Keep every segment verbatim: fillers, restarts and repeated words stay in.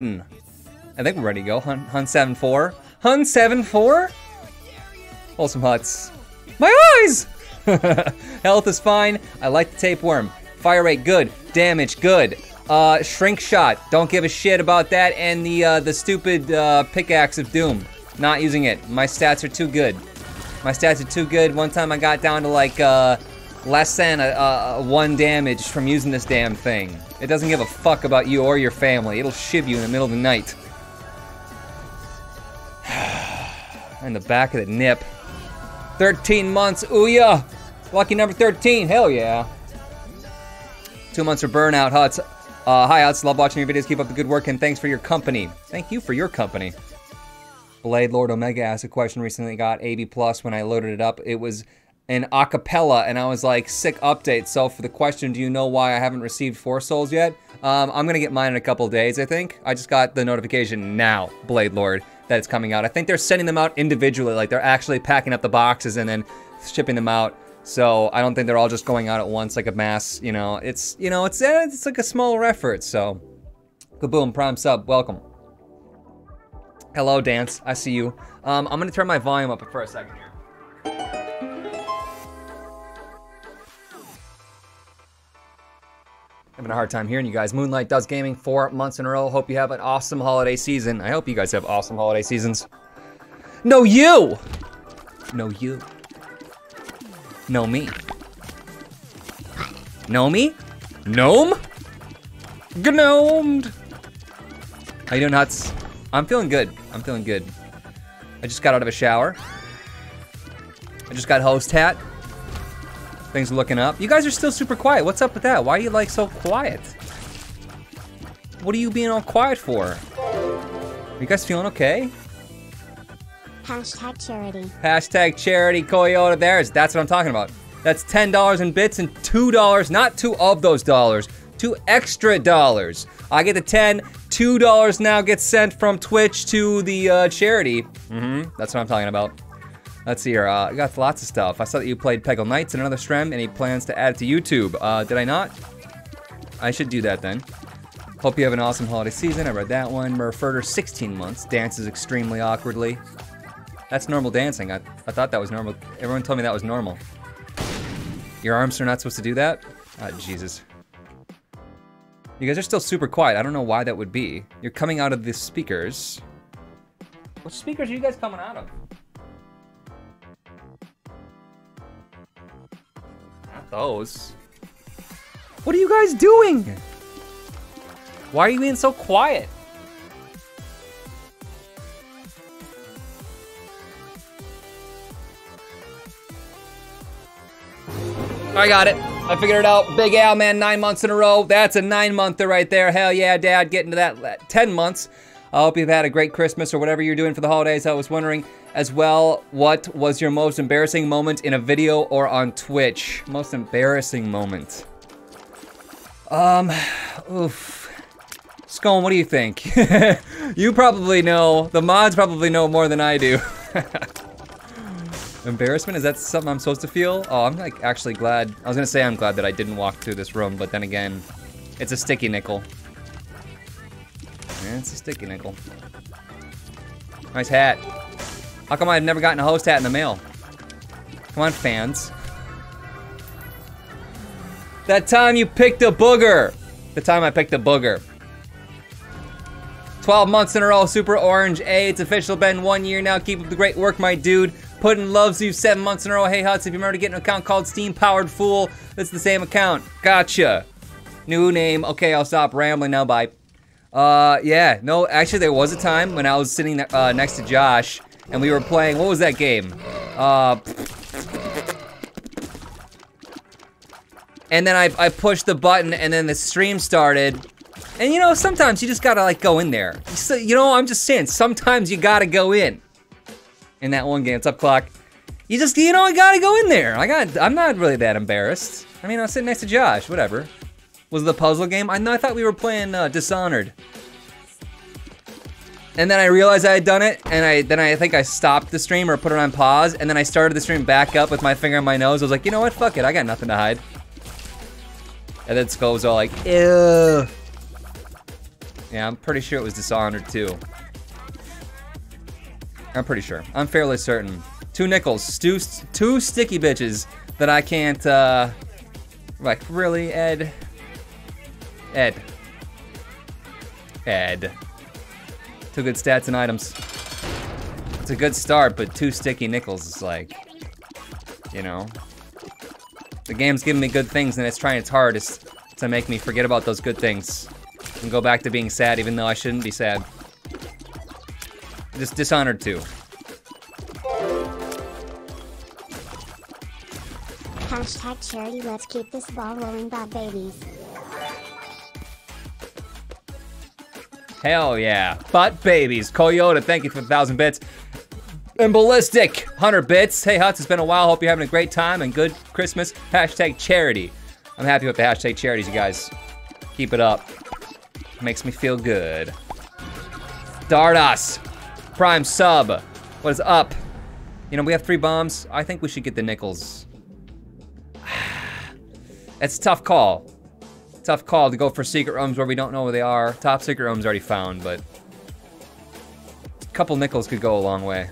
I think we're ready to go. Hun, Hun seven four. Hun seven four? Wholesome Hutts. My eyes! Health is fine. I like the tapeworm. Fire rate good. Damage good. Uh, shrink shot. Don't give a shit about that. And the uh, the stupid uh, pickaxe of doom. Not using it. My stats are too good. My stats are too good. One time I got down to like uh, less than a, a, a one damage from using this damn thing. It doesn't give a fuck about you or your family. It'll shiv you in the middle of the night. In the back of the nip. thirteen months, ooh yeah! Lucky number thirteen, hell yeah. Two months for burnout, Hutts. Uh, hi Hutts, love watching your videos, keep up the good work, and thanks for your company. Thank you for your company. Blade Lord Omega asked a question recently, got A B plus when I loaded it up. It was an acapella, and I was like, sick update. So for the question, do you know why I haven't received four souls yet? Um, I'm gonna get mine in a couple days, I think. I just got the notification now, Blade Lord, that it's coming out. I think they're sending them out individually, like they're actually packing up the boxes and then shipping them out. So I don't think they're all just going out at once like a mass, you know. It's, you know, it's it's like a smaller effort, so. Kaboom, prime sub, welcome. Hello, Dance, I see you. Um, I'm gonna turn my volume up for a second here. Having a hard time hearing you guys. Moonlight Does Gaming, four months in a row. Hope you have an awesome holiday season. I hope you guys have awesome holiday seasons. No you! No you. No me. No me? Gnome? Gnomed! How you doing, Hutts? I'm feeling good. I'm feeling good. I just got out of a shower. I just got host hat. Things are looking up. You guys are still super quiet. What's up with that? Why are you like so quiet? What are you being all quiet for? Are you guys feeling okay? Hashtag charity. Hashtag charity Coyote. There's, that's what I'm talking about. That's ten dollars in bits and two dollars, not two of those dollars, two extra dollars. I get the ten, two dollars now gets sent from Twitch to the uh, charity. Mm-hmm, that's what I'm talking about. Let's see here, uh, I got lots of stuff. I saw that you played Peggle Knights in another stream, and he plans to add it to YouTube. Uh, did I not? I should do that then. Hope you have an awesome holiday season. I read that one. Murfurter, sixteen months. Dances extremely awkwardly. That's normal dancing. I, I thought that was normal. Everyone told me that was normal. Your arms are not supposed to do that? Ah, oh, Jesus. You guys are still super quiet. I don't know why that would be. You're coming out of the speakers. What speakers are you guys coming out of? Those. What are you guys doing? Why are you being so quiet? I got it. I figured it out. Big Al, man, nine months in a row. That's a nine-monther right there. Hell yeah, Dad, getting to that ten months. I hope you've had a great Christmas or whatever you're doing for the holidays. I was wondering as well, what was your most embarrassing moment in a video or on Twitch? Most embarrassing moment. Um, oof. Scone, what do you think? You probably know, the mods probably know more than I do. Embarrassment, is that something I'm supposed to feel? Oh, I'm like actually glad. I was gonna say I'm glad that I didn't walk through this room, but then again, it's a sticky nickel. It's a sticky nickel. Nice hat. How come I've never gotten a host hat in the mail? Come on, fans. That time you picked a booger. The time I picked a booger. twelve months in a row, Super Orange A. It's official, been one year now. Keep up the great work, my dude. Puddin' loves you, seven months in a row. Hey, Hutts, if you remember to get an account called Steam Powered Fool, that's the same account. Gotcha. New name. Okay, I'll stop rambling now, bye. Uh, yeah, no, actually there was a time when I was sitting uh, next to Josh and we were playing, what was that game? Uh, and then I, I pushed the button and then the stream started. And you know, sometimes you just gotta like go in there. So, you know, I'm just saying, sometimes you gotta go in. In that one game, it's Up Clock. You just, you know, I gotta go in there. I got, I'm not really that embarrassed. I mean, I was sitting next to Josh, whatever. Was it the puzzle game? I, no, I thought we were playing uh, Dishonored. And then I realized I had done it, and I then I think I stopped the stream or put it on pause, and then I started the stream back up with my finger on my nose. I was like, you know what, fuck it, I got nothing to hide. And then Skull was all like, ew. Yeah, I'm pretty sure it was Dishonored too. I'm pretty sure. I'm fairly certain. Two nickels, two, two sticky bitches that I can't, uh... Like, really, Ed? Ed. Ed. Two good stats and items. It's a good start, but two sticky nickels is like... You know? The game's giving me good things and it's trying its hardest to make me forget about those good things. And go back to being sad even though I shouldn't be sad. Just Dishonored too. Hashtag charity, let's keep this ball rolling by babies. Hell yeah. Butt babies. Coyota, thank you for the thousand bits. And Ballistic, one hundred bits. Hey Hutts, it's been a while. Hope you're having a great time and good Christmas. Hashtag charity. I'm happy with the hashtag charities, you guys. Keep it up. Makes me feel good. Stardust. Prime sub. What is up? You know, we have three bombs. I think we should get the nickels. It's a tough call. Tough call to go for secret rooms where we don't know where they are. Top secret room's already found, but a couple nickels could go a long way.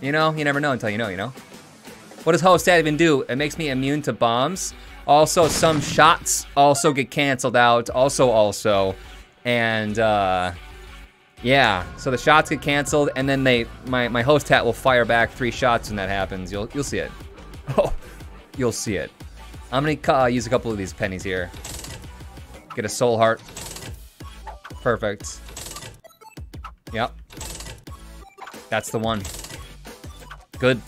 You know, you never know until you know, you know? What does host admin do? It makes me immune to bombs. Also, some shots also get canceled out. Also, also. And, uh, yeah. So the shots get canceled, and then they, my, my host hat will fire back three shots when that happens. You'll, you'll see it. Oh. You'll see it. I'm gonna uh, use a couple of these pennies here. Get a soul heart. Perfect. Yep. That's the one. Good.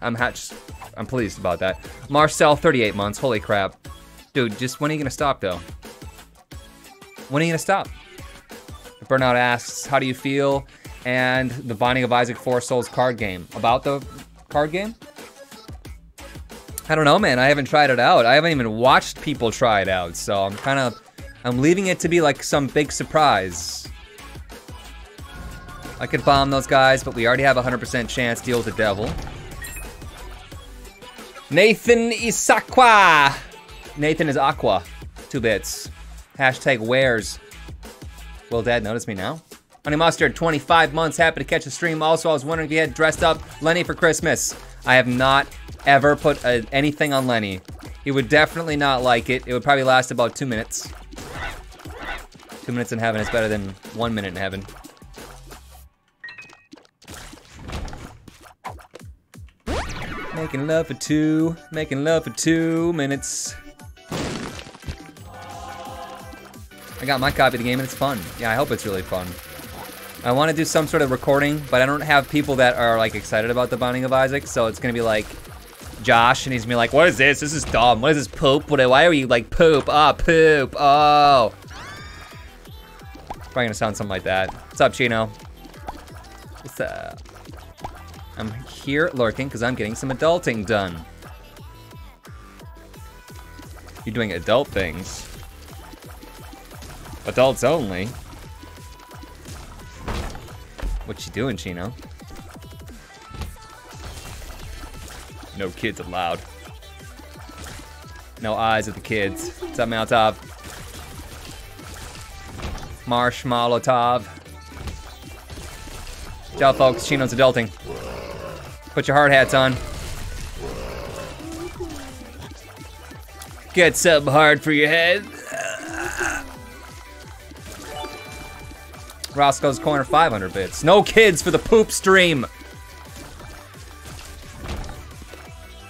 I'm hatched. I'm pleased about that. Marcel, thirty-eight months. Holy crap. Dude, just when are you gonna stop though? When are you gonna stop? Burnout asks, how do you feel? And the Binding of Isaac Four Souls card game. About the card game? I don't know, man. I haven't tried it out. I haven't even watched people try it out, so I'm kind of... I'm leaving it to be like some big surprise. I could bomb those guys, but we already have a one hundred percent chance. Deal with the devil. Nathan is aqua. Nathan is aqua. Two bits. Hashtag where's. Will Dad notice me now? Honey Mustard, twenty-five months. Happy to catch the stream. Also, I was wondering if you had dressed up Lenny for Christmas. I have not... ever put a, anything on Lenny. He would definitely not like it. It would probably last about two minutes. Two minutes in heaven is better than one minute in heaven. Making love for two, making love for two minutes. I got my copy of the game and it's fun. Yeah, I hope it's really fun. I want to do some sort of recording, but I don't have people that are like excited about the Binding of Isaac, so it's gonna be like Josh, and he's gonna be like, what is this? This is dumb. What is this poop? What, why are you like poop? Ah, oh, poop. Oh. Probably gonna sound something like that. What's up, Chino? What's up? I'm here lurking because I'm getting some adulting done. You're doing adult things. Adults only. What you doing, Chino? No kids allowed. No eyes at the kids. What's up, Maltov? Marshmallow Tov. Ciao, folks. Chino's adulting. Put your hard hats on. Get something hard for your head. Roscoe's Corner, five hundred bits. No kids for the poop stream.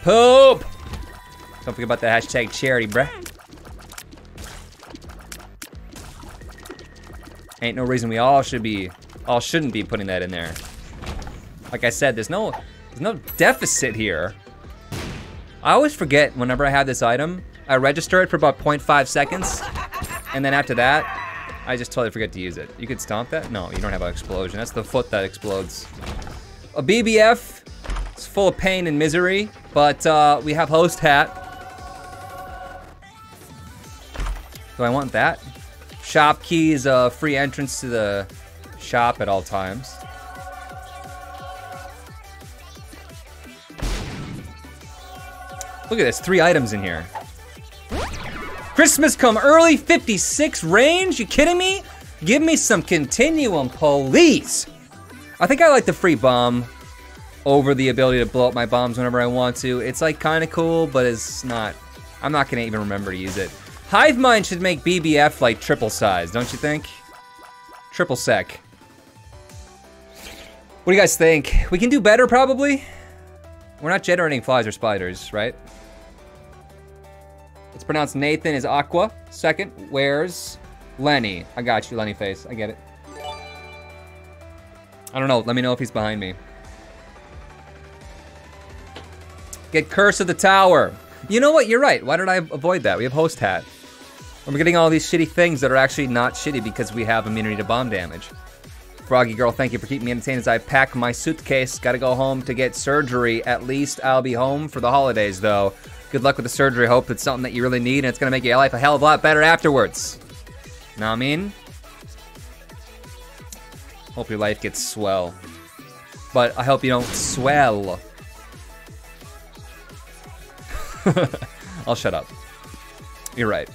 Poop! Don't forget about the hashtag charity, bruh. Ain't no reason we all should be, all shouldn't be putting that in there. Like I said, there's no, there's no deficit here. I always forget whenever I have this item, I register it for about zero point five seconds, and then after that, I just totally forget to use it. You could stomp that? No, you don't have an explosion. That's the foot that explodes. A B B F. It's full of pain and misery, but uh, we have host hat. Do I want that? Shop key is a free entrance to the shop at all times. Look at this, three items in here. Christmas come early, fifty-six range? You kidding me? Give me some continuum, please. I think I like the free bomb over the ability to blow up my bombs whenever I want to. It's like kind of cool, but it's not, I'm not gonna even remember to use it. Hive Mind should make B B F like triple size, don't you think? Triple sec. What do you guys think? We can do better probably? We're not generating flies or spiders, right? It's pronounced Nathan is Aqua. Second, where's Lenny? I got you, Lenny face, I get it. I don't know, let me know if he's behind me. Get Curse of the Tower. You know what, you're right. Why did I avoid that? We have Host Hat. And we're getting all these shitty things that are actually not shitty because we have immunity to bomb damage. Froggy Girl, thank you for keeping me entertained as I pack my suitcase. Gotta go home to get surgery. At least I'll be home for the holidays though. Good luck with the surgery. Hope it's something that you really need and it's gonna make your life a hell of a lot better afterwards. Know what I mean? Hope your life gets swell. But I hope you don't swell. I'll shut up. You're right.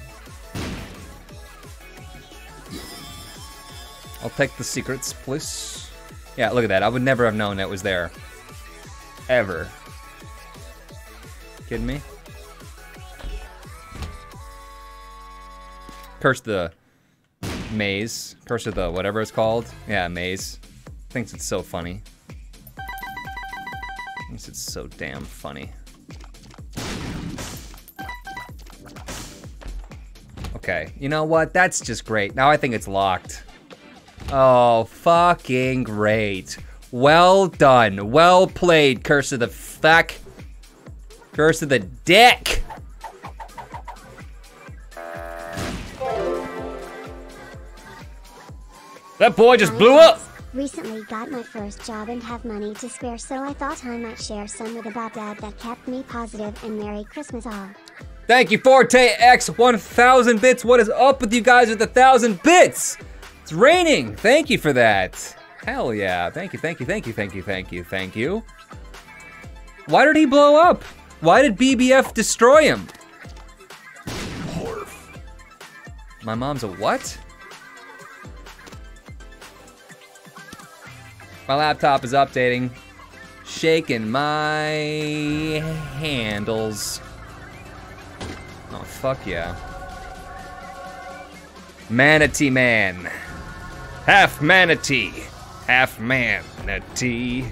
I'll take the secrets, please. Yeah, look at that. I would never have known that was there. Ever. Kidding me? Curse the maze. Curse of the whatever it's called. Yeah, maze. Thinks it's so funny. Thinks it's so damn funny. Okay, you know what? That's just great. Now I think it's locked. Oh, fucking great. Well done. Well played, Curse of the fuck. Curse of the dick. That boy just blew up. Recently got my first job and have money to spare, so I thought I might share some with about dad that kept me positive, and Merry Christmas all. Thank you, Forte X, one thousand bits. What is up with you guys with one thousand bits? It's raining. Thank you for that. Hell yeah. Thank you, thank you, thank you, thank you, thank you, thank you. Why did he blow up? Why did B B F destroy him? My mom's a what? My laptop is updating. Shaking my handles. Oh, fuck yeah. Manatee man. Half manatee. Half manatee.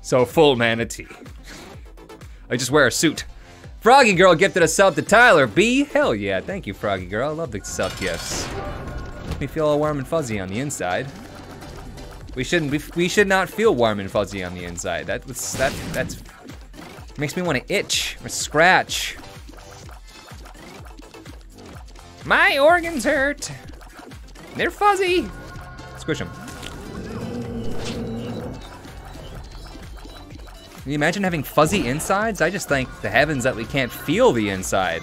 So full manatee. I just wear a suit. Froggy Girl gifted a sub to Tyler B. Hell yeah, thank you, Froggy Girl. I love the sub gifts. Make me feel all warm and fuzzy on the inside. We shouldn't, we, we should not feel warm and fuzzy on the inside. That, that, that's, makes me wanna itch or scratch. My organs hurt. They're fuzzy. Squish them. Can you imagine having fuzzy insides? I just thank the heavens that we can't feel the inside.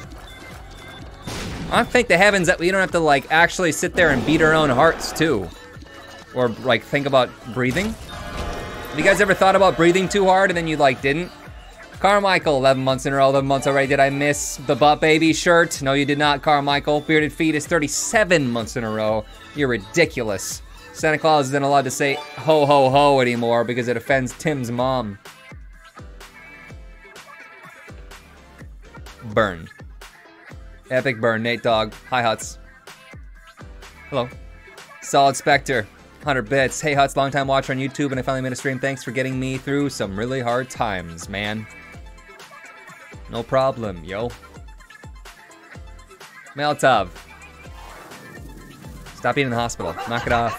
I thank the heavens that we don't have to like actually sit there and beat our own hearts too. Or like think about breathing. Have you guys ever thought about breathing too hard and then you like didn't? Carmichael, eleven months in a row, eleven months already. Did I miss the butt baby shirt? No, you did not, Carmichael. Bearded Fetus, thirty-seven months in a row. You're ridiculous. Santa Claus isn't allowed to say ho, ho, ho anymore because it offends Tim's mom. Burn. Epic burn, Nate Dog. Hi, Hutts. Hello. Solid Spectre, one hundred bits. Hey, Hutts, long time watcher on YouTube, and I finally made a stream. Thanks for getting me through some really hard times, man. No problem, yo. Meltov. Stop being in the hospital. Knock it off.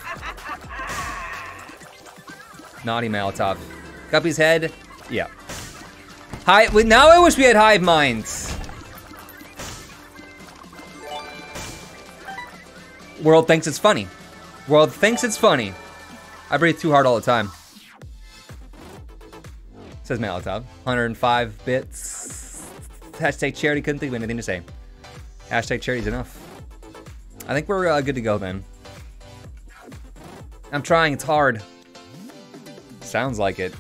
Naughty Meltov. Guppy's head. Yeah. Hi. Well, now I wish we had hive minds. World thinks it's funny. World thinks it's funny. I breathe too hard all the time. Says Molotov. one hundred five bits. Hashtag charity, couldn't think of anything to say. Hashtag charity's enough. I think we're uh, good to go then. I'm trying, it's hard. Sounds like it.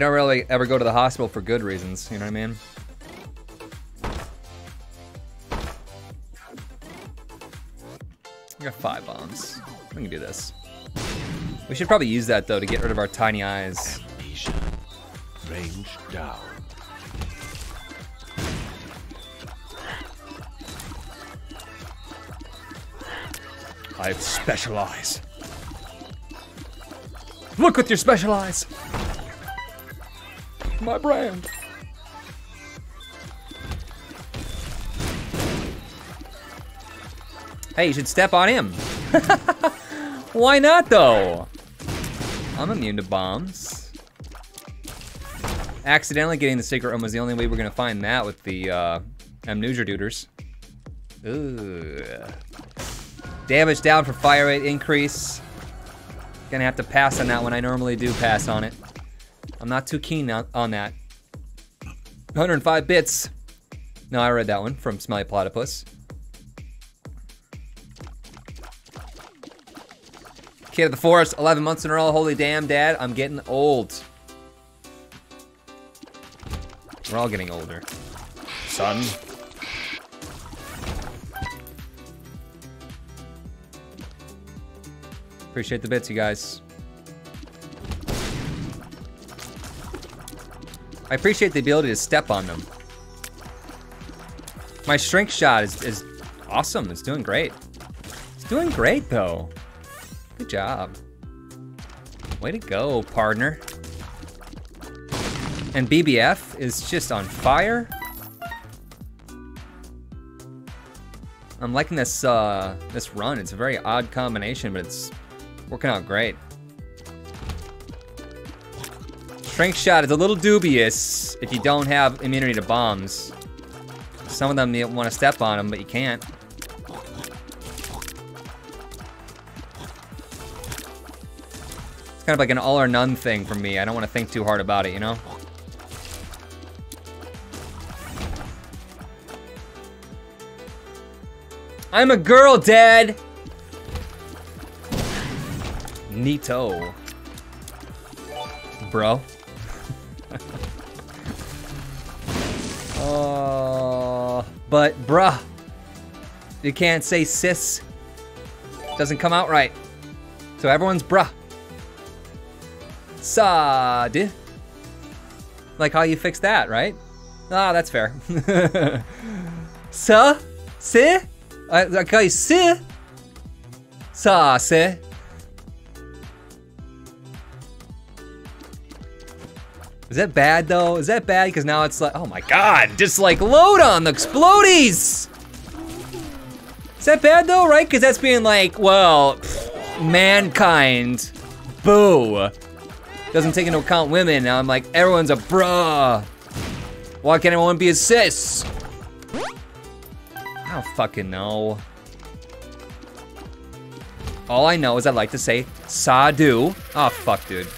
don't really ever go to the hospital for good reasons, you know what I mean? I got five bombs. We can do this. We should probably use that, though, to get rid of our tiny eyes. Amnesia. Range down. I have special eyes. Look with your special eyes. My brand. Hey, you should step on him. Why not, though? I'm immune to bombs. Accidentally getting the secret room was the only way we're gonna find that with the uh, amnesia duders. Ugh. Damage down for fire rate increase. Gonna have to pass on that one. I normally do pass on it. I'm not too keen on that. one hundred five bits. No, I read that one from Smelly Platypus. Kid of the Forest, eleven months in a row. Holy damn, Dad, I'm getting old. We're all getting older. Son. Appreciate the bits, you guys. I appreciate the ability to step on them. My shrink shot is, is awesome. It's doing great. It's doing great, though. Good job. Way to go, partner. And B B F is just on fire. I'm liking this uh, this run. It's a very odd combination, but it's working out great. Shrink shot is a little dubious if you don't have immunity to bombs. Some of them you want to step on them, but you can't. It's kind of like an all or none thing for me. I don't want to think too hard about it, you know? I'm a girl, Dad! Neato. Bro. Oh, but bruh. You can't say sis. Doesn't come out right. So everyone's bruh. Sod. Like how you fix that, right? Ah, that's fair. Sa, si, I, I call you si, sa, si. Is that bad though? Is that bad? Because now it's like, oh my God, just like load on the explodies. Is that bad though, right? Because that's being like, well, pff, mankind, boo. Doesn't take into account women. Now I'm like, everyone's a bruh. Why can't anyone be a sis? I don't fucking know. All I know is I like to say, Sadu. Oh, fuck, dude.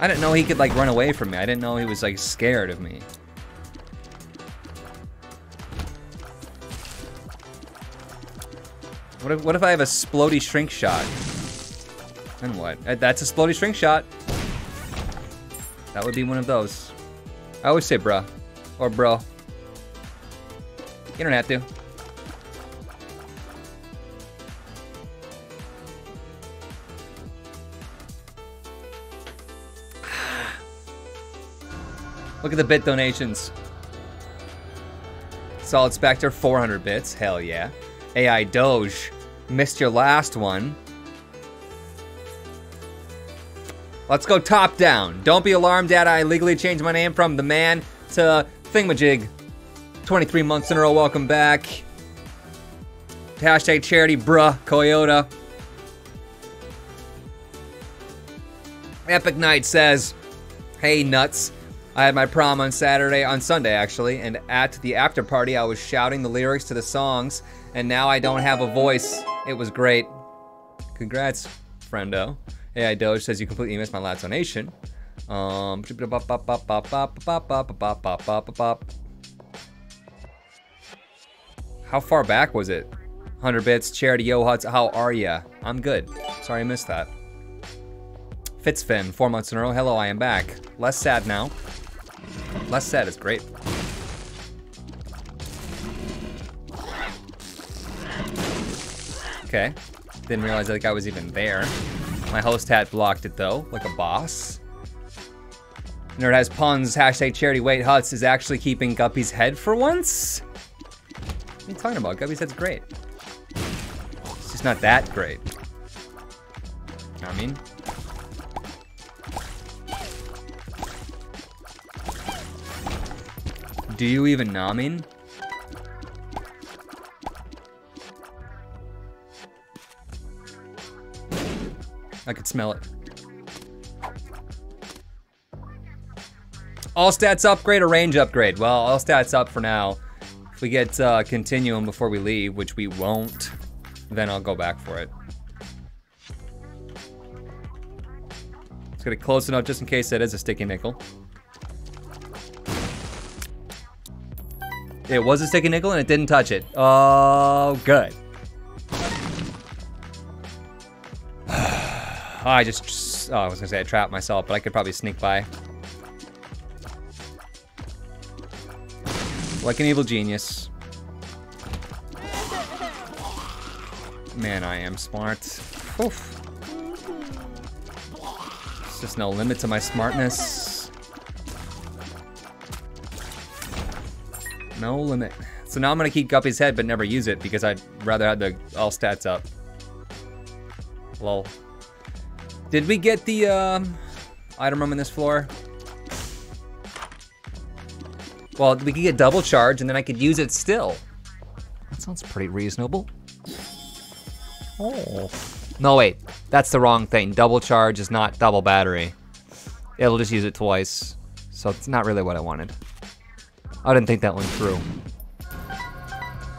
I didn't know he could like run away from me. I didn't know he was like scared of me. What if, what if I have a splody shrink shot? Then what? That's a splody shrink shot. That would be one of those. I always say bruh, or bro. You don't have to. Look at the bit donations. Solid Spectre, four hundred bits, hell yeah. A I Doge, missed your last one. Let's go top down. Don't be alarmed, Dad. I legally changed my name from the man to Thingamajig. twenty-three months in a row, welcome back. Hashtag charity, bruh, Coyota. Epic Knight says, hey, nuts. I had my prom on Saturday, on Sunday actually, and at the after party I was shouting the lyrics to the songs, and now I don't have a voice. It was great. Congrats, friendo. A I Doge says you completely missed my last donation. Um, how far back was it? one hundred bits, charity, yo Hutts, how are ya? I'm good. Sorry I missed that. Fitzfin, four months in a row. Hello, I am back. Less sad now. Less sad is great. Okay. Didn't realize that guy was even there. My host hat blocked it though, like a boss. Nerd has puns, hashtag charity. Wait, Hutts is actually keeping Guppy's head for once? What are you talking about? Guppy's head's great. It's just not that great. You know what I mean? Do you even know what I mean? I could smell it. All stats upgrade or range upgrade? Well, all stats up for now. If we get uh, Continuum before we leave, which we won't, then I'll go back for it. Let's get it close enough just in case that is a sticky nickel. It was a sticky nickel and it didn't touch it. Oh, good. Oh, I just, oh, I was gonna say I trapped myself, but I could probably sneak by. Like an evil genius. Man, I am smart. Oof. There's just no limit to my smartness. No limit. So now I'm gonna keep Guppy's head, but never use it because I'd rather have the all stats up. Lol. Did we get the um, item room in this floor? Well, we could get double charge and then I could use it still. That sounds pretty reasonable. Oh. No, wait, that's the wrong thing. Double charge is not double battery. It'll just use it twice. So it's not really what I wanted. I didn't think that went through.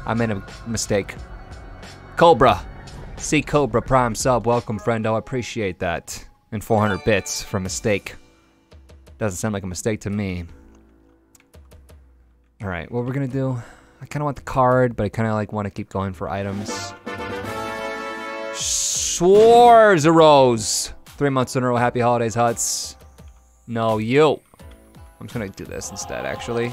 I made a mistake. Cobra. See Cobra Prime sub, welcome friend, I appreciate that. And four hundred bits for mistake. Doesn't sound like a mistake to me. All right, what we're gonna do, I kinda want the card, but I kinda like wanna keep going for items. Swords arose. Three months in a row, happy holidays, Hutts. No, you. I'm just gonna do this instead, actually.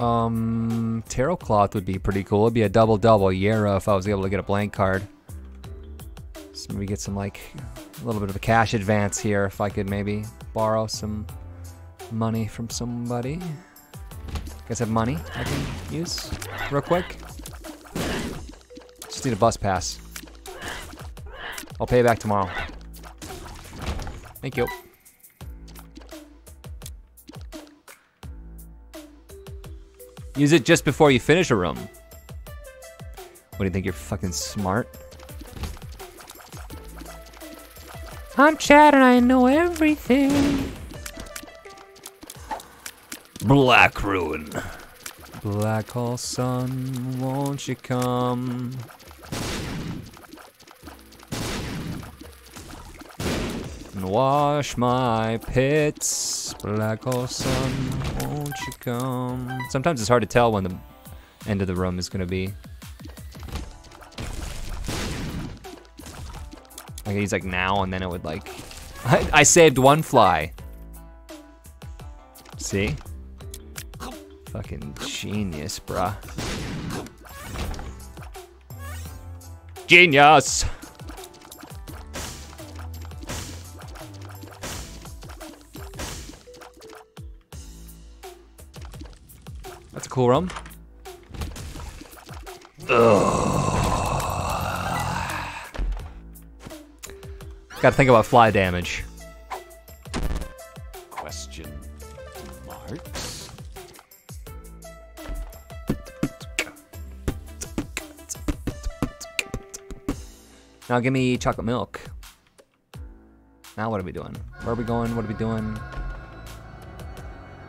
Um, Tarot Cloth would be pretty cool. It'd be a double-double Yera if I was able to get a blank card. So maybe get some, like, a little bit of a cash advance here if I could maybe borrow some money from somebody. Guys have money I can use real quick? Just need a bus pass. I'll pay you back tomorrow. Thank you. Use it just before you finish a room. What do you think, you're fucking smart? I'm Chad and I know everything. Black Ruin. Black hole sun, won't you come? And wash my pits. Black hole sun, won't you come? Sometimes it's hard to tell when the end of the room is gonna be. I could use like now and then it would like... I, I saved one fly. See? Fucking genius, bruh. Genius! Cool room. Ugh. Gotta think about fly damage. Question marks. Now give me chocolate milk. Now what are we doing? Where are we going? What are we doing?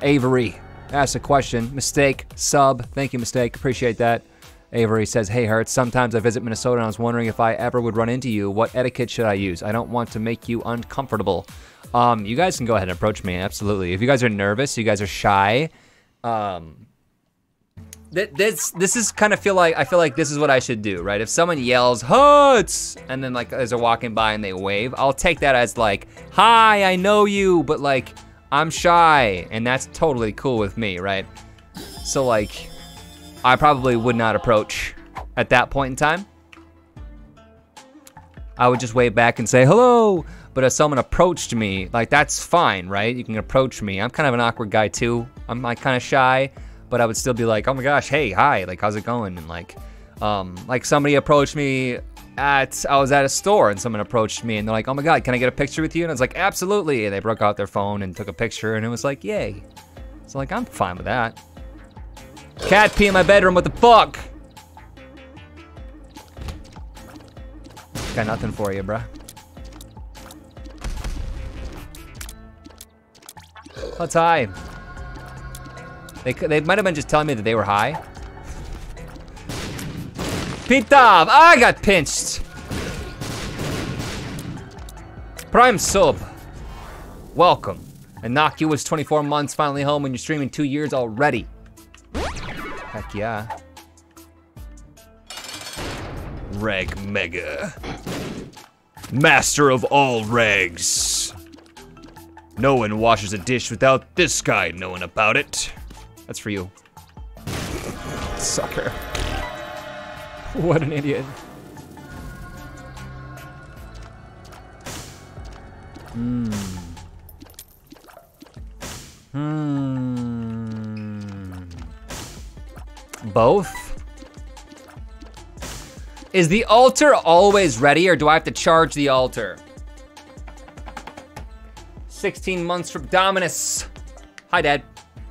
Avery. That's a question. Mistake, sub. Thank you, Mistake. Appreciate that. Avery says, hey, Hutts, sometimes I visit Minnesota and I was wondering if I ever would run into you. What etiquette should I use? I don't want to make you uncomfortable. Um, you guys can go ahead and approach me, absolutely. If you guys are nervous, you guys are shy, um, Th this this is kind of feel like I feel like this is what I should do, right? If someone yells Hutts, and then like as they're walking by and they wave, I'll take that as like, hi, I know you, but like I'm shy, and that's totally cool with me, right? So like, I probably would not approach at that point in time. I would just wave back and say hello. But if someone approached me, like that's fine, right? You can approach me. I'm kind of an awkward guy too. I'm like kind of shy. But I would still be like, oh my gosh, hey, hi, like, how's it going? And like, um, like somebody approached me at, I was at a store and someone approached me and they're like, oh my God, can I get a picture with you? And I was like, absolutely. And they broke out their phone and took a picture and it was like, yay. So like, I'm fine with that. Cat pee in my bedroom, what the fuck? Got nothing for you, bruh. Let's hide. They, they might have been just telling me that they were high. Pita! I got pinched! Prime sub. Welcome. Inocu was twenty-four months, finally home, and you're streaming two years already. Heck yeah. Reg Mega. Master of all regs. No one washes a dish without this guy knowing about it. That's for you. Sucker. What an idiot. Hmm. Hmm. Both? Is the altar always ready or do I have to charge the altar? sixteen months from Dominus. Hi, Dad.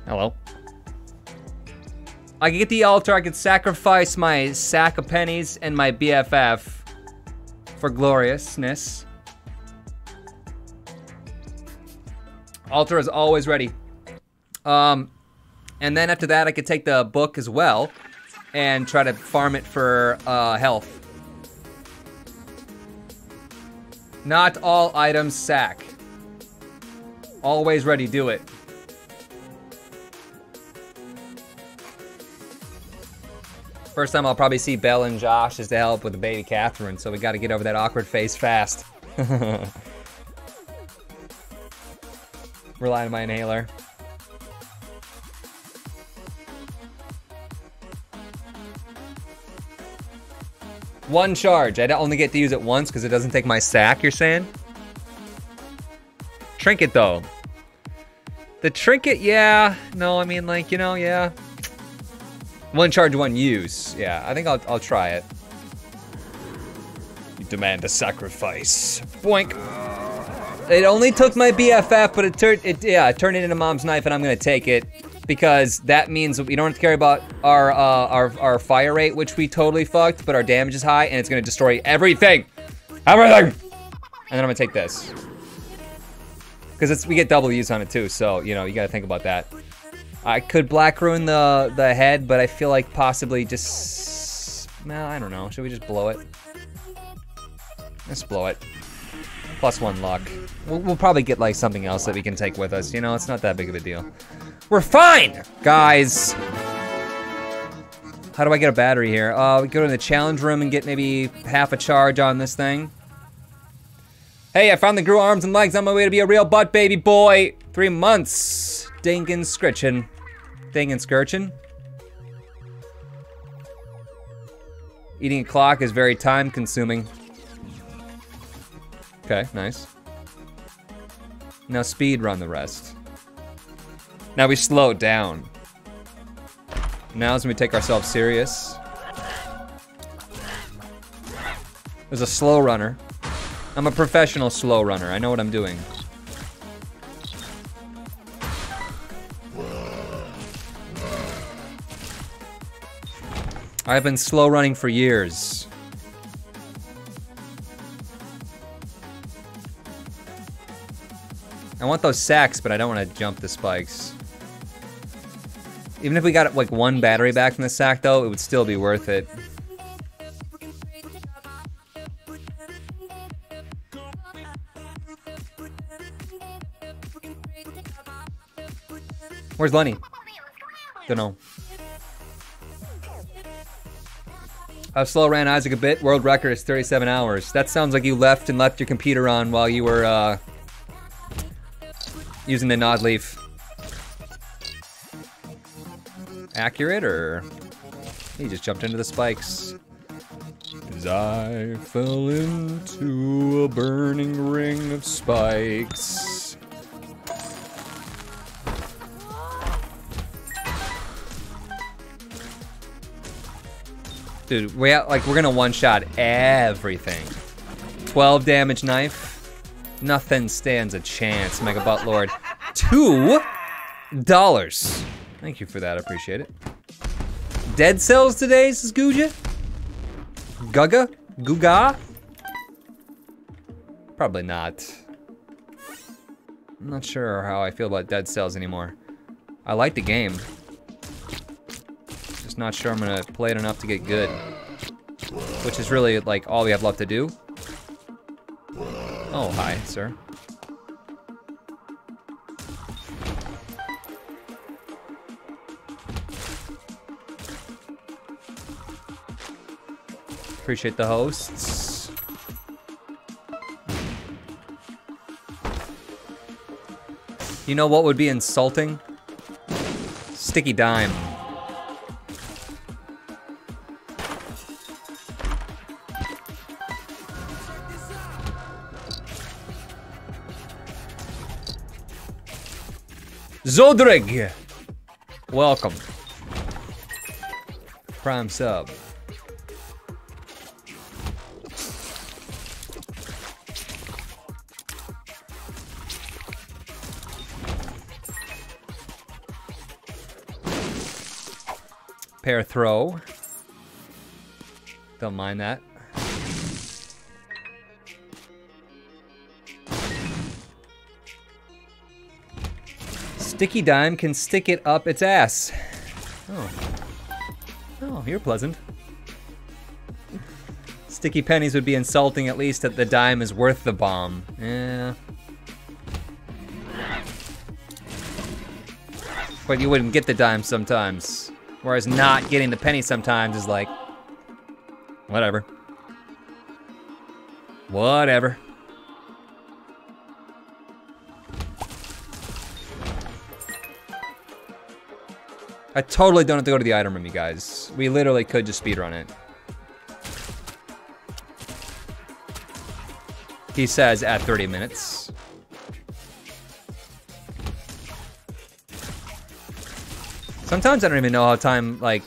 Hello. I can get the altar, I can sacrifice my sack of pennies and my B F F for gloriousness. Altar is always ready. Um, and then after that, I could take the book as well and try to farm it for uh, health. Not all items sack. Always ready, do it. First time I'll probably see Belle and Josh is to help with the baby Catherine, so we gotta get over that awkward phase fast. Rely on my inhaler. One charge, I only get to use it once because it doesn't take my sack, you're saying? Trinket though. The trinket, yeah. No, I mean like, you know, yeah. One charge, one use. Yeah, I think I'll, I'll try it. You demand a sacrifice. Boink. It only took my B F F, but it turned it. Yeah, I turned it into Mom's knife, and I'm gonna take it because that means we don't have to care about our uh, our our fire rate, which we totally fucked, but our damage is high, and it's gonna destroy everything, everything. And then I'm gonna take this because it's we get double use on it too. So you know you gotta think about that. I could black ruin the, the head, but I feel like possibly just... Well, I don't know. Should we just blow it? Let's blow it. Plus one luck. We'll, we'll probably get like something else that we can take with us. You know, it's not that big of a deal. We're fine, guys. How do I get a battery here? Uh, we go to the challenge room and get maybe half a charge on this thing. Hey, I finally grew arms and legs on my way to be a real butt baby boy. Three months. Dingin' scritchin'. Dingin' scritchin'. Eating a clock is very time consuming. Okay, nice. Now speed run the rest. Now we slow down. Now's when we take ourselves serious. There's a slow runner. I'm a professional slow runner. I know what I'm doing. I've been slow running for years. I want those sacks, but I don't want to jump the spikes. Even if we got like one battery back from the sack though, it would still be worth it. Where's Lenny? Don't know. I've slow ran Isaac a bit. World record is thirty-seven hours. That sounds like you left and left your computer on while you were uh, using the Nod Leaf. Accurate, or he just jumped into the spikes? As I fell into a burning ring of spikes. Dude, we have, like, we're gonna one-shot everything. twelve damage knife. Nothing stands a chance, Mega Butt Lord. Two dollars. Thank you for that, I appreciate it. Dead cells today, Sisguja? Gaga? Guga? Probably not. I'm not sure how I feel about Dead Cells anymore. I like the game. Just not sure I'm gonna play it enough to get good. Which is really like all we have left to do. Oh, hi, sir. Appreciate the hosts. You know what would be insulting? Sticky dime. Zodrig! Welcome. Prime sub. Pair throw. Don't mind that. Sticky dime can stick it up its ass. Oh. Oh, you're pleasant. Sticky pennies would be insulting, at least that the dime is worth the bomb. Yeah. But you wouldn't get the dime sometimes. Whereas not getting the penny sometimes is like, whatever. Whatever. I totally don't have to go to the item room, you guys. We literally could just speedrun it. He says at thirty minutes. Sometimes I don't even know how time, like,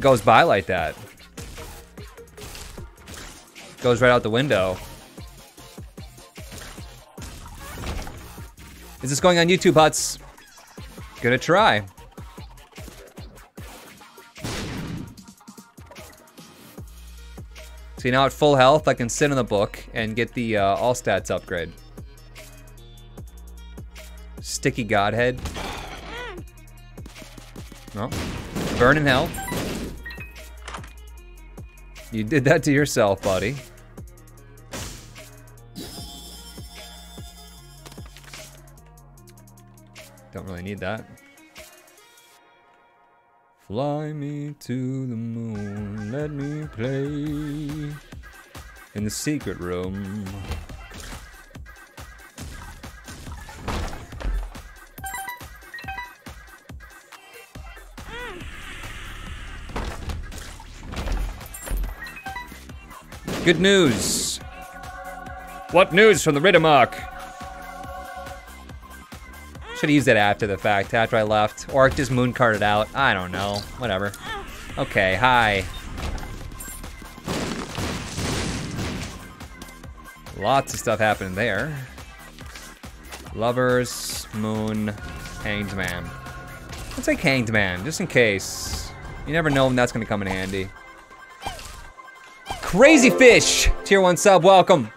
goes by like that. Goes right out the window. Is this going on YouTube, Hutts? Gonna try. See, now at full health, I can sit in the book and get the uh, all stats upgrade. Sticky Godhead. No. Burn in hell. You did that to yourself, buddy. Don't really need that. Fly me to the moon, let me play in the secret room. Good news. What news from the Riddermark? Should've used that after the fact, after I left. Or just moon carded out. I don't know, whatever. Okay, hi. Lots of stuff happening there. Lovers, moon, hanged man. Let's take hanged man, just in case. You never know when that's gonna come in handy. Crazy Fish, tier one sub, welcome.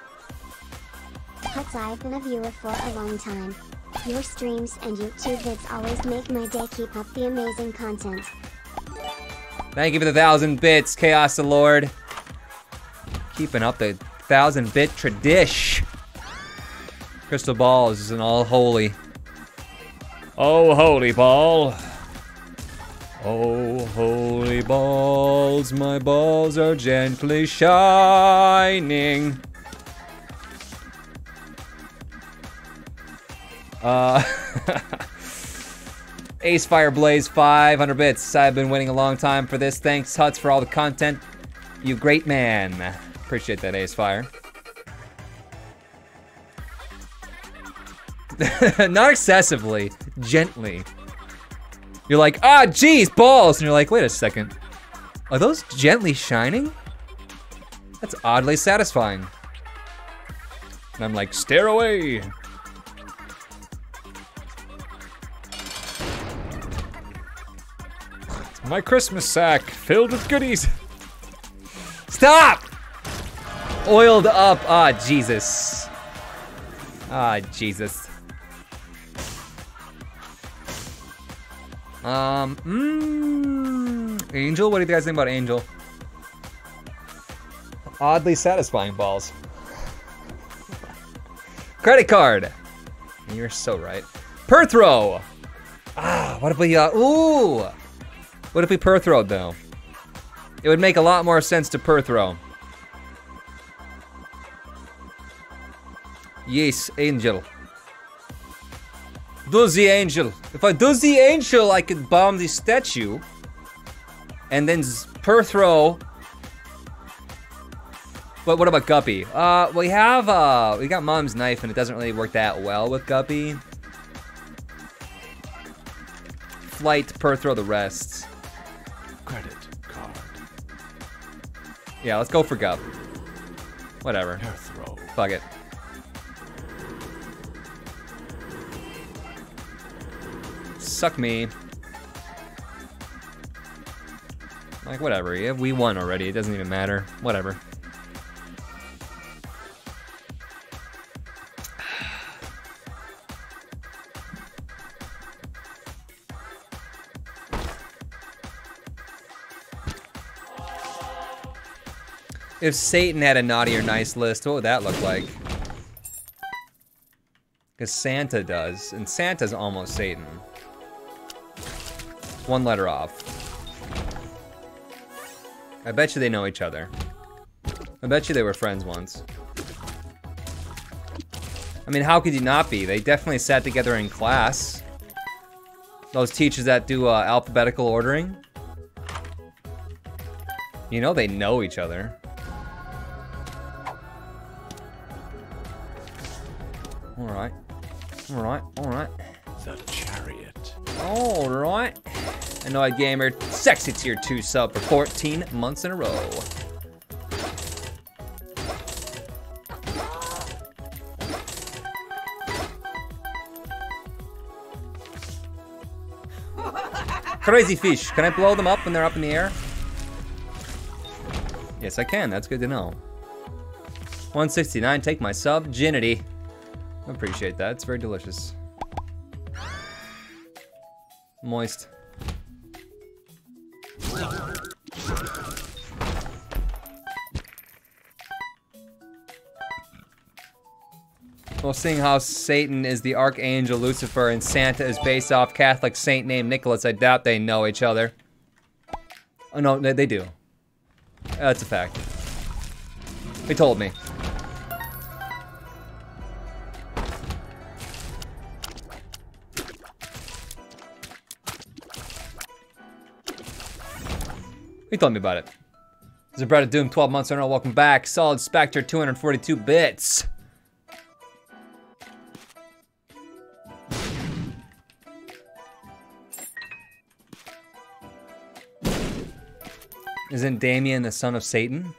Hutts, I've been a viewer for a long time. Your streams and YouTube vids always make my day. Keep up the amazing content. Thank you for the thousand bits, Chaos the Lord. Keeping up the thousand bit tradish. Crystal Ball is an all holy. Oh, holy ball. Oh, holy balls, my balls are gently shining. Uh, Ace Fire Blaze, five hundred bits. I've been waiting a long time for this. Thanks, Hutts, for all the content. You great man. Appreciate that, Ace Fire. Not excessively. Gently. You're like, ah, geez, balls. And you're like, wait a second. Are those gently shining? That's oddly satisfying. And I'm like, stare away. It's my Christmas sack filled with goodies. Stop! Oiled up. Ah, Jesus. Ah, Jesus. Um, mm, Angel? What do you guys think about Angel? Oddly satisfying balls. Credit card! You're so right. Perthrow! Ah, what if we, uh, ooh! What if we Perthrowed, though? It would make a lot more sense to Perthrow. Yes, Angel. Do the angel. If I do the angel, I could bomb the statue. And then Perthrow. But what about Guppy? Uh, we have, uh, we got Mom's Knife, and it doesn't really work that well with Guppy. Flight, Perthrow the rest. Credit card. Yeah, let's go for Gup. Whatever. Perthrow. Fuck it. Suck me. Like, whatever. Yeah, we won already. It doesn't even matter. Whatever. If Satan had a naughty or nice list, what would that look like? Because Santa does, and Santa's almost Satan. One letter off. I bet you they know each other. I bet you they were friends once. I mean, how could you not be? They definitely sat together in class. Those teachers that do uh, alphabetical ordering. You know they know each other. All right. All right, all right. Is that a chariot? All right. Annoyed Gamer, sexy tier two sub for fourteen months in a row. Crazy fish, can I blow them up when they're up in the air? Yes, I can, that's good to know. one sixty-nine, take my sub, Ginity. I appreciate that, it's very delicious. Moist. Well, seeing how Satan is the Archangel Lucifer and Santa is based off Catholic saint named Nicholas, I doubt they know each other. Oh no, they do. That's a fact. They told me. He told me about it. This is Bread of Doom, twelve months in a row. Welcome back. Solid Spectre, two hundred forty-two bits. Isn't Damien the son of Satan?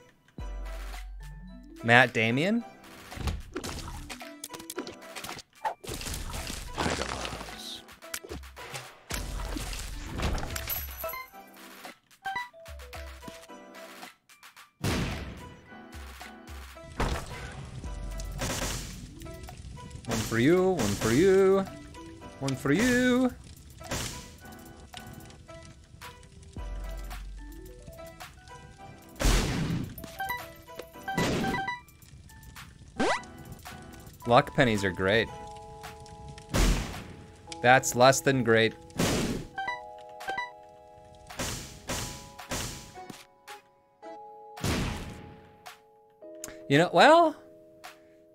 Matt Damien? For you, one for you, one for you. Luck pennies are great. That's less than great. You know, well,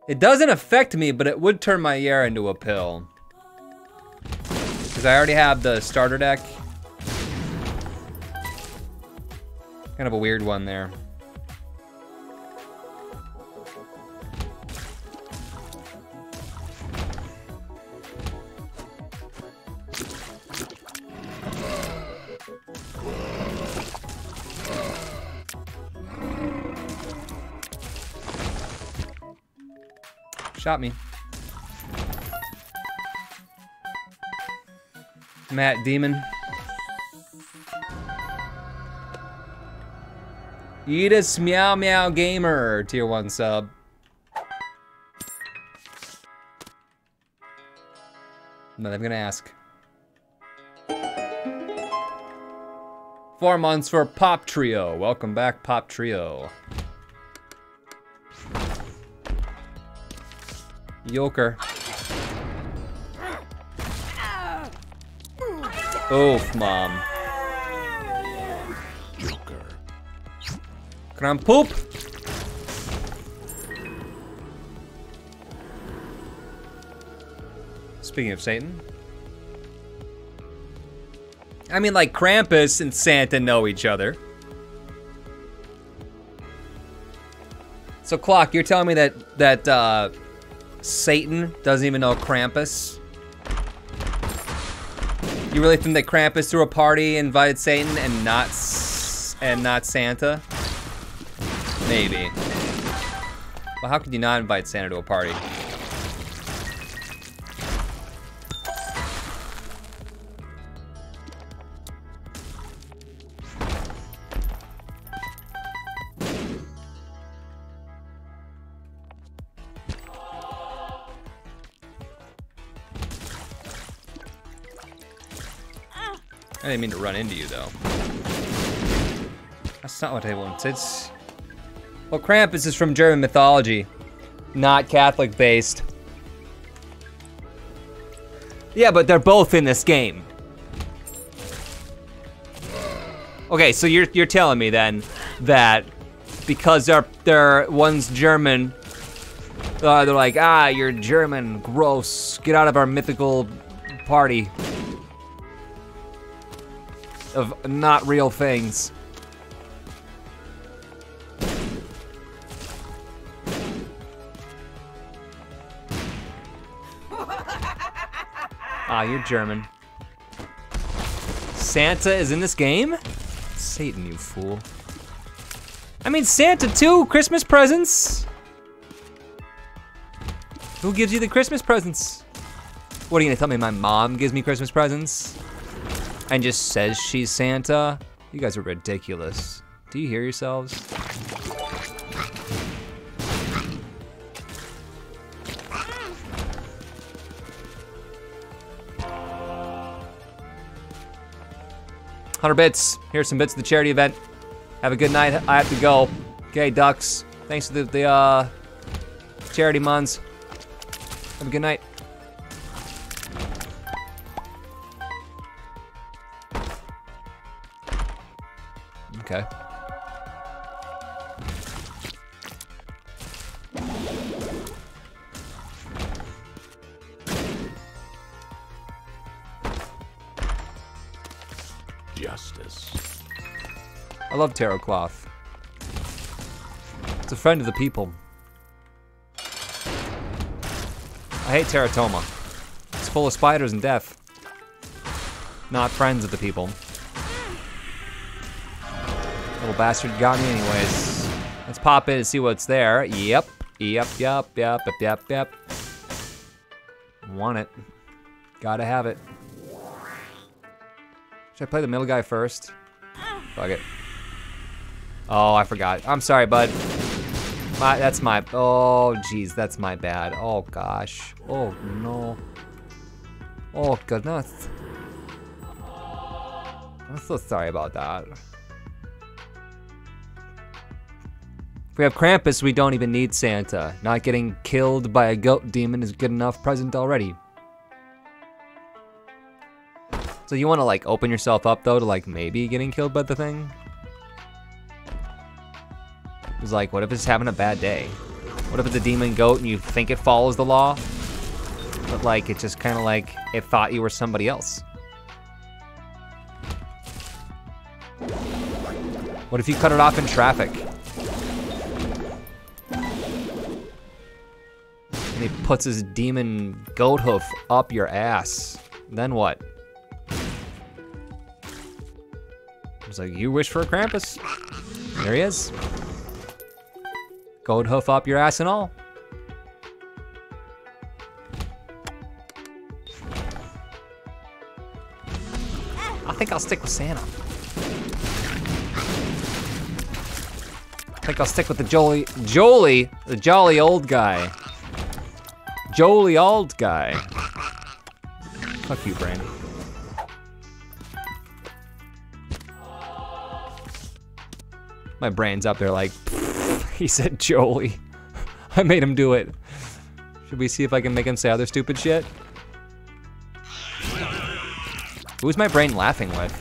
it doesn't affect me, but it would turn my Yara into a pill. Because I already have the starter deck. Kind of a weird one there. Shot me. Matt Demon. Edis Meow Meow Gamer, tier one sub. But I'm gonna ask. Four months for Pop Trio. Welcome back, Pop Trio. Yoker. Oof, mom. Krampoop. Speaking of Satan. I mean, like, Krampus and Santa know each other. So, Clock, you're telling me that, that uh, Satan doesn't even know Krampus? You really think that Krampus threw a party, invited Satan, and not, and not Santa? Maybe. Well, how could you not invite Santa to a party? I didn't mean to run into you, though. That's not what I want. It's... Well, Krampus is from German mythology, not Catholic-based. Yeah, but they're both in this game. Okay, so you're you're telling me then that because they're they're one's German, uh, they're like, ah, you're German, gross, get out of our mythical party of not real things. Ah, you're German. Santa is in this game? Satan, you fool. I mean, Santa too, Christmas presents. Who gives you the Christmas presents? What are you gonna tell me, my mom gives me Christmas presents? And just says she's Santa? You guys are ridiculous. Do you hear yourselves? one hundred bits. Here's some bits of the charity event. Have a good night. I have to go. Okay, ducks. Thanks to the, the uh, charity mons. Have a good night. Okay. Justice. I love Tarot Cloth. It's a friend of the people. I hate Teratoma. It's full of spiders and death. Not friends of the people. Little bastard got me anyways. Let's pop in and see what's there. Yep, yep, yep, yep, yep, yep, yep. Want it. Gotta have it. Should I play the middle guy first? Fuck it. Oh, I forgot. I'm sorry, bud. My, that's my, oh geez, that's my bad. Oh gosh. Oh no. Oh goodness. I'm so sorry about that. If we have Krampus, we don't even need Santa. Not getting killed by a goat demon is good enough present already. So you want to like open yourself up though to like maybe getting killed by the thing? It's like, what if it's having a bad day? What if it's a demon goat and you think it follows the law? But like, it's just kind of like it thought you were somebody else. What if you cut it off in traffic? And he puts his demon goat hoof up your ass. Then what? It's like, you wish for a Krampus. There he is. Goat hoof up your ass and all. I think I'll stick with Santa. I think I'll stick with the jolly, jolly, the jolly old guy. Jolly old guy. Fuck you, Brandy. My brain's up there like, he said jolly. I made him do it. Should we see if I can make him say other stupid shit? Who's my brain laughing with?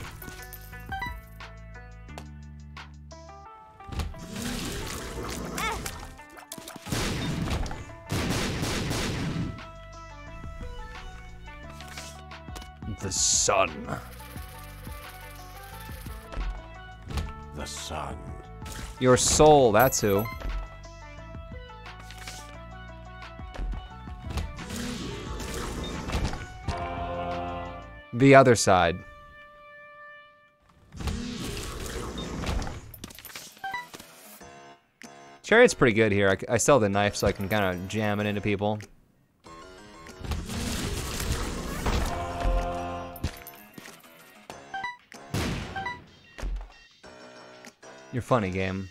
The sun. The sun. Your soul, that's who. The other side. Chariot's pretty good here. I, I sell the knife so I can kind of jam it into people. You're funny, game.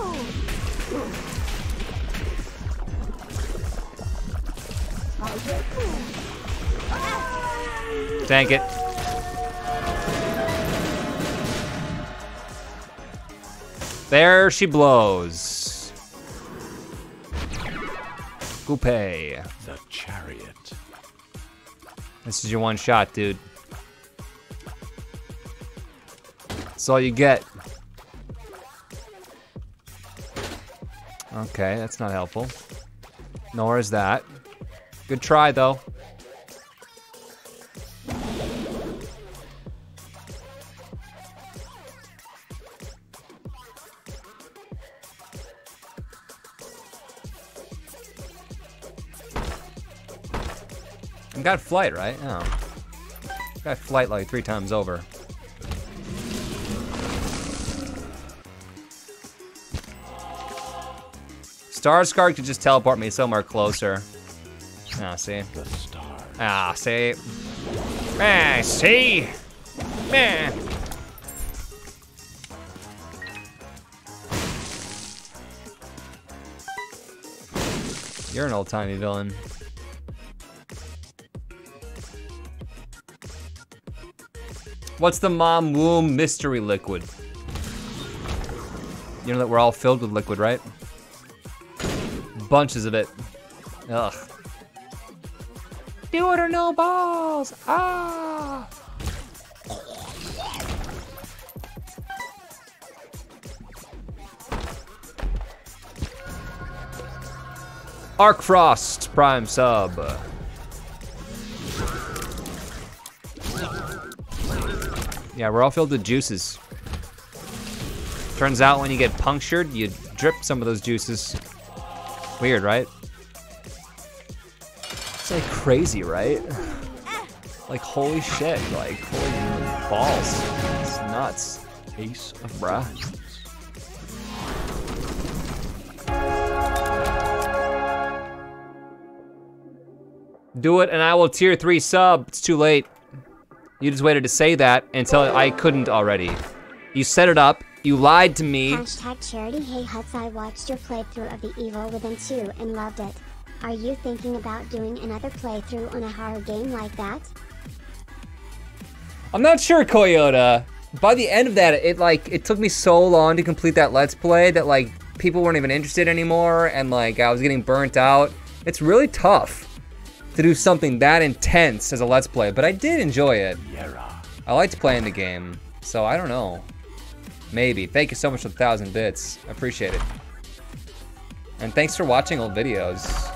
Oh. Tank it. There she blows. Coupe. The chariot. This is your one shot, dude. That's all you get. Okay, that's not helpful. Nor is that. Good try, though. Got flight, right? Oh. Got flight like three times over. Starsguard could just teleport me somewhere closer. Ah, see? The star. Ah, see? Ah, see? Meh. You're an old tiny villain. What's the mom womb mystery liquid? You know that we're all filled with liquid, right? Bunches of it. Ugh. Do it or no balls! Ah! Arkfrost Prime Sub. Yeah, we're all filled with juices. Turns out when you get punctured, you drip some of those juices. Weird, right? It's like crazy, right? Like, holy shit, like, holy balls. It's nuts. Ace of Brides. Do it and I will tier three sub. It's too late. You just waited to say that until I couldn't already. You set it up, you lied to me. Hashtag charity. Hey Hutts, I watched your playthrough of The Evil Within two and loved it. Are you thinking about doing another playthrough on a horror game like that? I'm not sure, Coyota. By the end of that, it like, it took me so long to complete that Let's Play that like, people weren't even interested anymore and like, I was getting burnt out. It's really tough. to do something that intense as a Let's Play, but I did enjoy it. I liked playing the game, so I don't know. Maybe. Thank you so much for the thousand bits. I appreciate it. And thanks for watching old videos.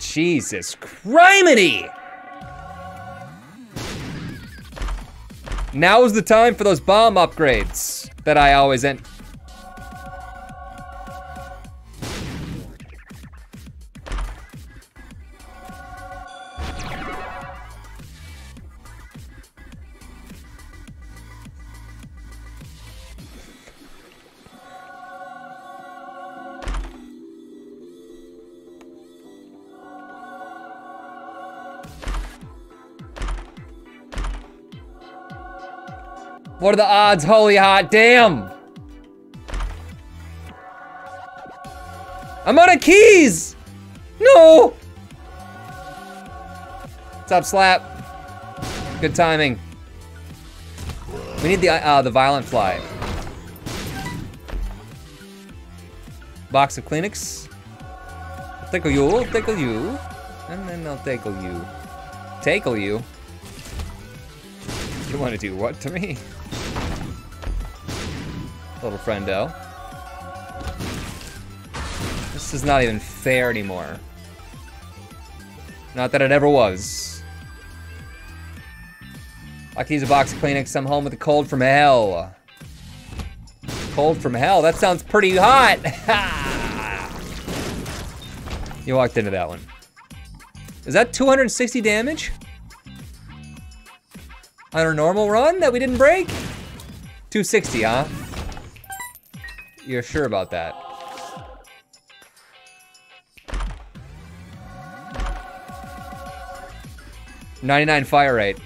Jesus criminy! Now is the time for those bomb upgrades that I always end. What are the odds? Holy hot damn! I'm out of keys! No! What's up, Slap? Good timing. We need the uh, the violent fly. Box of Kleenex. I'll tickle you, I'll tickle you. And then I'll tickle you. Tickle you? You want to do what to me? Little friendo. This is not even fair anymore. Not that it ever was. I can use a box of Kleenex. I'm home with a cold from hell. Cold from hell? That sounds pretty hot. You walked into that one. Is that two hundred sixty damage? On our normal run that we didn't break? two sixty, huh? You're sure about that? ninety-nine fire rate.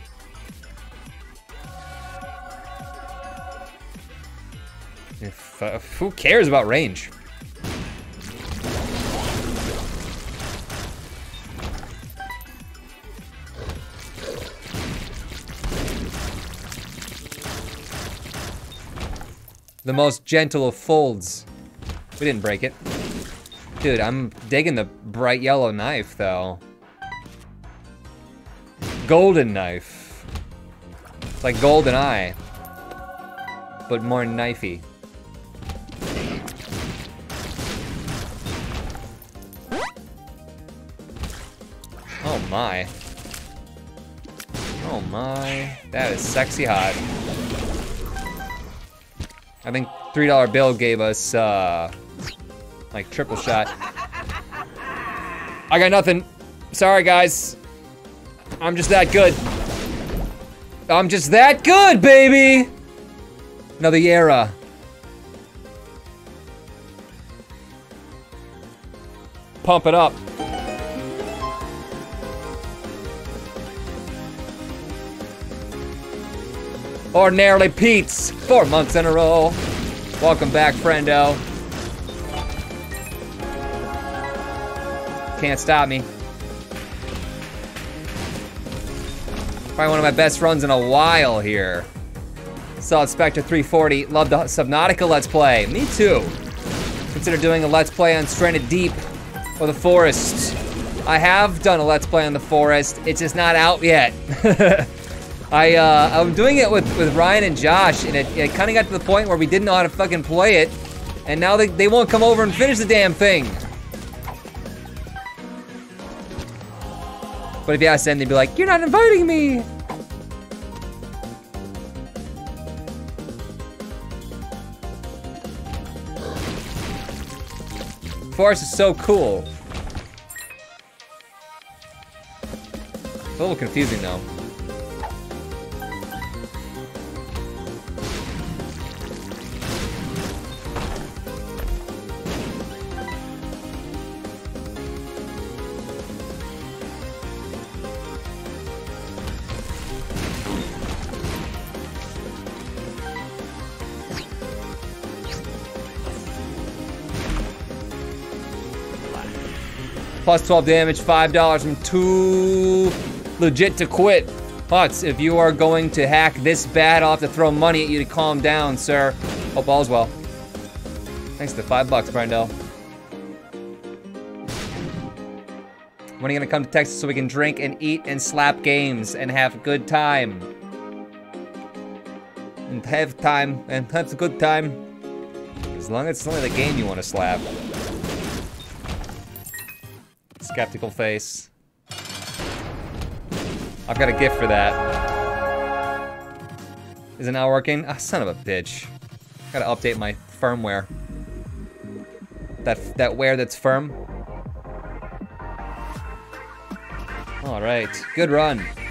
If, uh, who cares about range? The most gentle of folds. We didn't break it. Dude, I'm digging the bright yellow knife, though. Golden knife. It's like Golden Eye, but more knifey. Oh my. Oh my. That is sexy hot. I think three dollar bill gave us, uh, like triple shot. I got nothing. Sorry, guys. I'm just that good. I'm just that good, baby! Another Yara. Pump it up. Ordinarily Pete's, four months in a row. Welcome back, friendo. Can't stop me. Probably one of my best runs in a while here. Solid Spectre three forty, love the Subnautica Let's Play. Me too. Consider doing a Let's Play on Stranded Deep or The Forest. I have done a Let's Play on The Forest, it's just not out yet. I, uh, I'm doing it with, with Ryan and Josh, and it, it kinda got to the point where we didn't know how to fucking play it, and now they, they won't come over and finish the damn thing. But if you ask them, they'd be like, you're not inviting me! Forest is so cool. A little confusing, though. Plus twelve damage, five dollars, I'm too legit to quit. Hutts, if you are going to hack this bad, I'll have to throw money at you to calm down, sir. Hope all's well. Thanks to five bucks, Brando. When are you gonna come to Texas so we can drink and eat and slap games and have a good time? And have time, and that's a good time. As long as it's only the game you want to slap. Skeptical face. I've got a gift for that. Is it not working? Ah, oh, son of a bitch. Gotta update my firmware. That, that wear that's firm. All right, good run.